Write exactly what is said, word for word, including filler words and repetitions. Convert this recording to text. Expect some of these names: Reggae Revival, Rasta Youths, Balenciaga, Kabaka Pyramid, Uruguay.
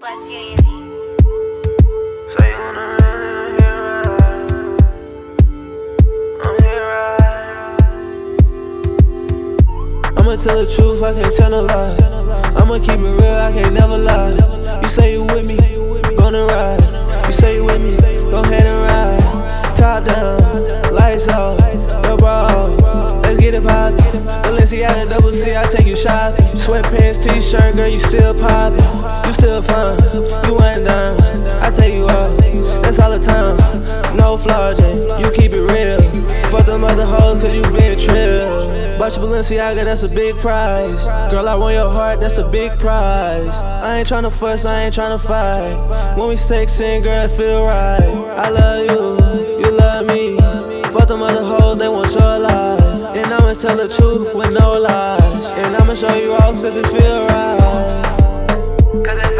Bless you. I'ma tell the truth, I can't tell no lie. I'ma keep it real, I can't never lie. You say you with me, gonna ride. You say you with me, go ahead and ride. Top down, lights off, yo bro, let's get it poppin'. Balenciaga double C, I take you shopping. Sweatpants, t-shirt, girl, you still poppin'. You still fine, you ain't done. I take you off, that's all the time. No flogging, you keep it real. Fuck them other hoes, cause you been trill. Bought you Balenciaga, that's a big prize. Girl, I want your heart, that's the big prize. I ain't tryna fuss, I ain't tryna fight. When we sexin', girl, it feel right. I love you, you love me. Fuck them other hoes, they want your life. And I'ma tell the truth with no lies. And I'ma show you off, cause it feel right.